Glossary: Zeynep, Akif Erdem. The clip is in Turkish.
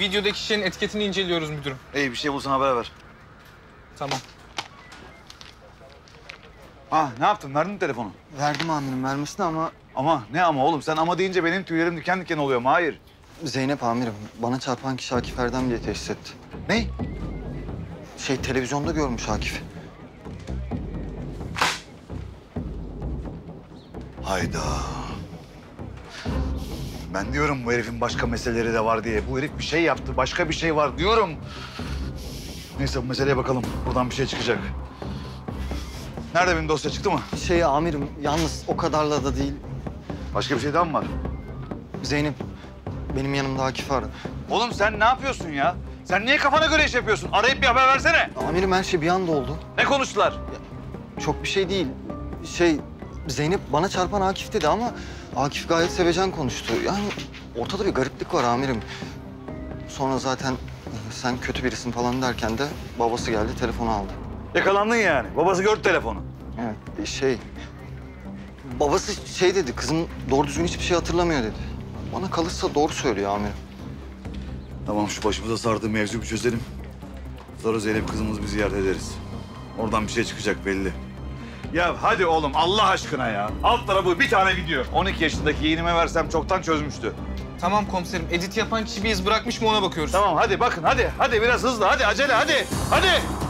Videodaki şişenin etiketini inceliyoruz müdürüm. İyi, bir şey bulsan haber ver. Tamam. Ha, ne yaptın? Verdin mi telefonu? Verdim amirim, vermesine ama... Ama ne ama oğlum? Sen ama deyince benim tüylerim diken diken oluyor mu? Hayır. Zeynep amirim, bana çarpan kişi Akif Erdem diye teşhis etti. Ne? Televizyonda görmüş Akif. Hayda. Ben diyorum bu herifin başka meseleleri de var diye. Bu herif bir şey yaptı, başka bir şey var diyorum. Neyse bu meseleye bakalım. Buradan bir şey çıkacak. Nerede benim dosya, çıktı mı? Amirim, yalnız o kadarla da değil. Başka bir şey daha mı var? Zeynep, benim yanımda Akif var. Oğlum sen ne yapıyorsun ya? Sen niye kafana göre iş yapıyorsun? Arayıp bir haber versene. Amirim her şey bir anda oldu. Ne konuştular? Ya, çok bir şey değil. Zeynep bana çarpan Akif dedi ama Akif gayet sevecen konuştu. Yani ortada bir gariplik var amirim. Sonra zaten sen kötü birisin falan derken de babası geldi, telefonu aldı. Yakalandın yani. Babası gördü telefonu. Evet, Babası dedi, kızım doğru düzgün hiçbir şey hatırlamıyor dedi. Bana kalırsa doğru söylüyor amirim. Tamam, şu başımıza sardığı mevzuyu çözelim. Sonra Zeynep kızımızı bir ziyaret ederiz. Oradan bir şey çıkacak belli. Ya hadi oğlum Allah aşkına ya. Alt tarafı bir tane video. 12 yaşındaki yeğenime versem çoktan çözmüştü. Tamam komiserim, edit yapan kişi bir iz bırakmış mı ona bakıyoruz. Tamam hadi bakın, hadi biraz hızlı, hadi acele, hadi.